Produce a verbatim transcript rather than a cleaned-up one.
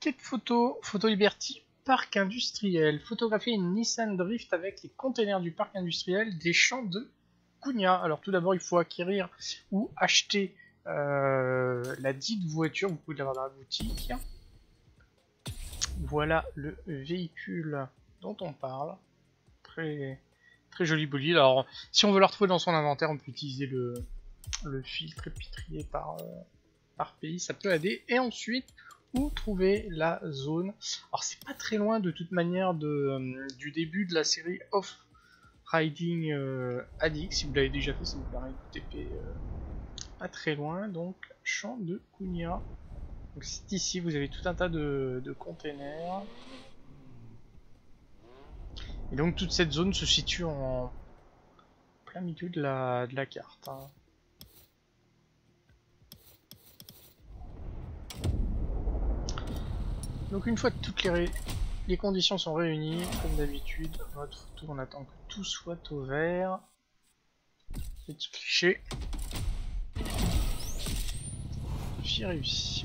Quête photo, photo Liberty, parc industriel. Photographier une Nissan Drift avec les containers du parc industriel des champs de Kunia. Alors tout d'abord, il faut acquérir ou acheter euh, la dite voiture. Vous pouvez l'avoir dans la boutique. Voilà le véhicule dont on parle. Très, très joli bolide. Alors si on veut la retrouver dans son inventaire, on peut utiliser le, le filtre épitrié par, euh, par pays. Ça peut aider. Et ensuite... où trouver la zone. Alors c'est pas très loin de toute manière de, euh, du début de la série Off Riding euh, Addict. Si vous l'avez déjà fait, ça vous permet de T P euh, pas très loin. Donc champ de Kunia. Donc c'est ici, vous avez tout un tas de, de containers. Et donc toute cette zone se situe en plein milieu de la, de la carte. Hein. Donc une fois que toutes les, ré... les conditions sont réunies, comme d'habitude, votre photo, on attend que tout soit au vert. Petit cliché. J'y réussis.